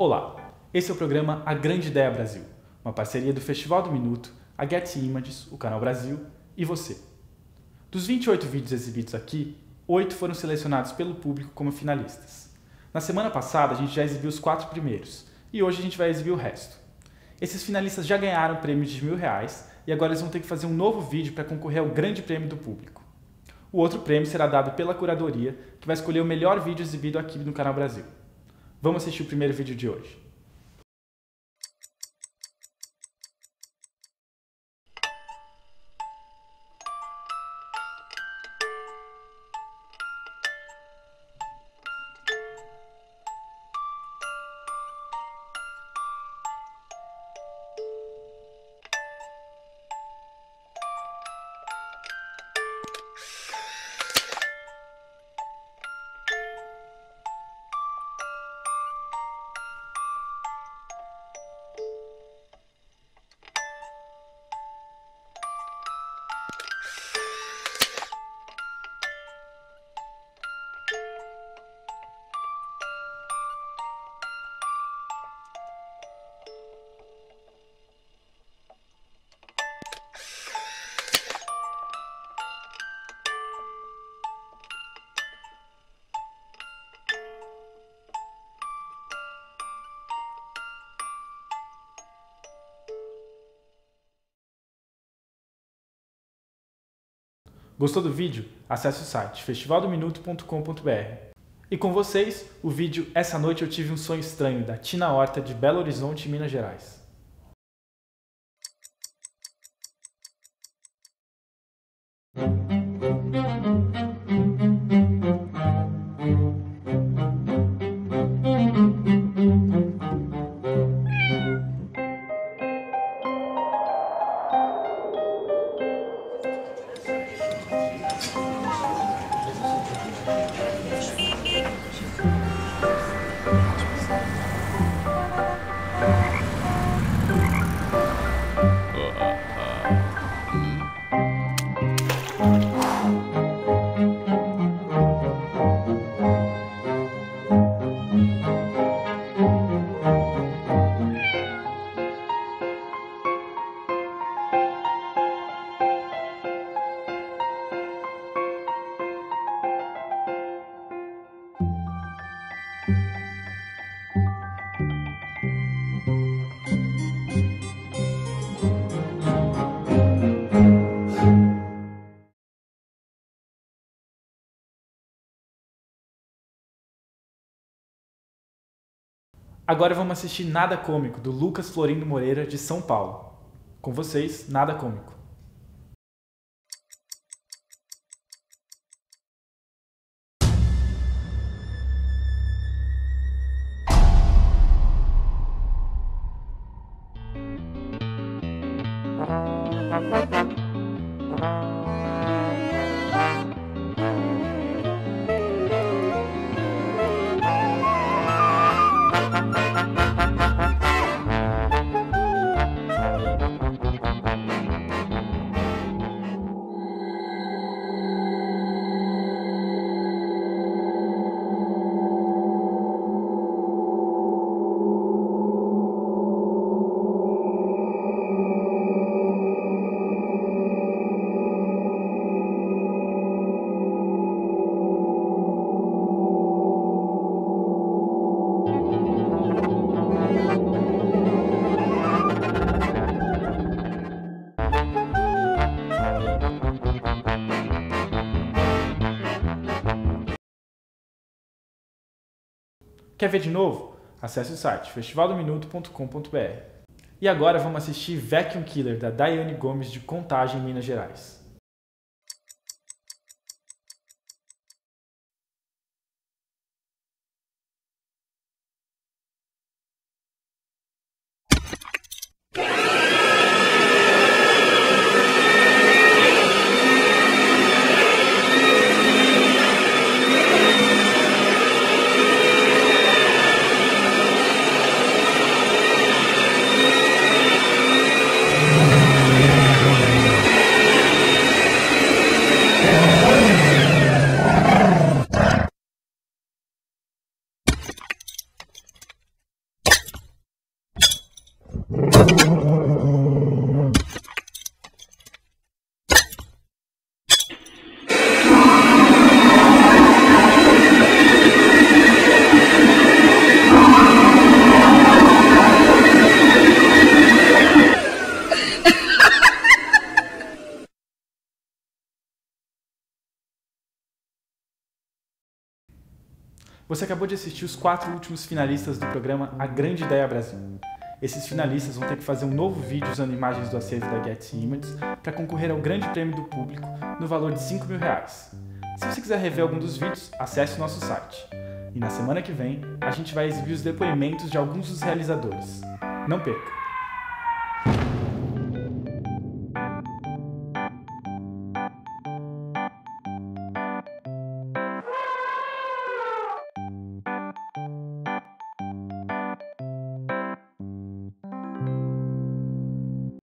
Olá, esse é o programa A Grande Ideia Brasil, uma parceria do Festival do Minuto, a Getty Images, o Canal Brasil e você. Dos 28 vídeos exibidos aqui, 8 foram selecionados pelo público como finalistas. Na semana passada a gente já exibiu os 4 primeiros e hoje a gente vai exibir o resto. Esses finalistas já ganharam prêmios de R$1.000 e agora eles vão ter que fazer um novo vídeo para concorrer ao grande prêmio do público. O outro prêmio será dado pela curadoria, que vai escolher o melhor vídeo exibido aqui no Canal Brasil. Vamos assistir o primeiro vídeo de hoje. Gostou do vídeo? Acesse o site festivaldominuto.com.br. E com vocês, o vídeo Essa Noite Eu Tive um Sonho Estranho, da Tina Horta, de Belo Horizonte, Minas Gerais. Agora vamos assistir Nada Cômico, do Lucas Florindo Moreira, de São Paulo. Com vocês, Nada Cômico. Quer ver de novo? Acesse o site festivaldominuto.com.br. E agora vamos assistir Vacuum Killer, da Dayane Gomes, de Contagem, Minas Gerais. Você acabou de assistir os 4 últimos finalistas do programa A Grande Ideia Brasil. Esses finalistas vão ter que fazer um novo vídeo usando imagens do acervo da Getty Images para concorrer ao grande prêmio do público no valor de R$5.000. Se você quiser rever algum dos vídeos, acesse o nosso site. E na semana que vem, a gente vai exibir os depoimentos de alguns dos realizadores. Não perca!